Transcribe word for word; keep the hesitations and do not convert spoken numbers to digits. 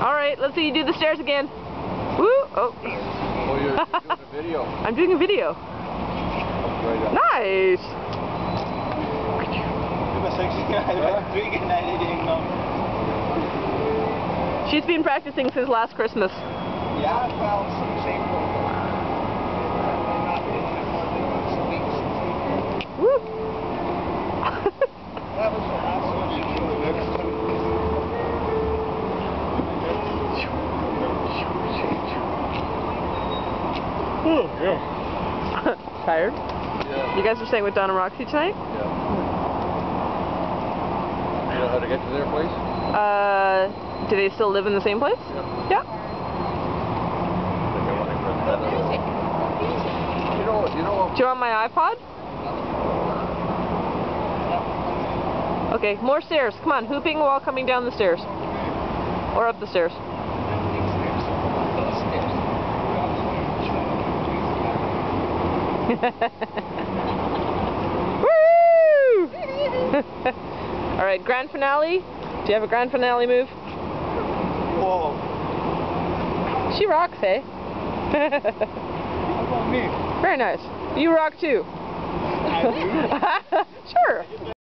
Alright, let's see you do the stairs again. Woo! Oh. Oh, you're doing a video. I'm doing a video. Right nice! She's been practicing since last Christmas. Yeah, well, since April. Woo! That was the last one she did. The next one. Oh, yeah. Tired? Yeah. You guys are staying with Don and Roxy tonight? Yeah. You know how to get to their place? Uh, do they still live in the same place? Yeah. Yeah. Do you want my iPod? Okay, more stairs. Come on, hooping while coming down the stairs. Or up the stairs. Woo! Alright, grand finale. Do you have a grand finale move? Whoa. She rocks, eh? How about me? Very nice. You rock too. I do? Sure.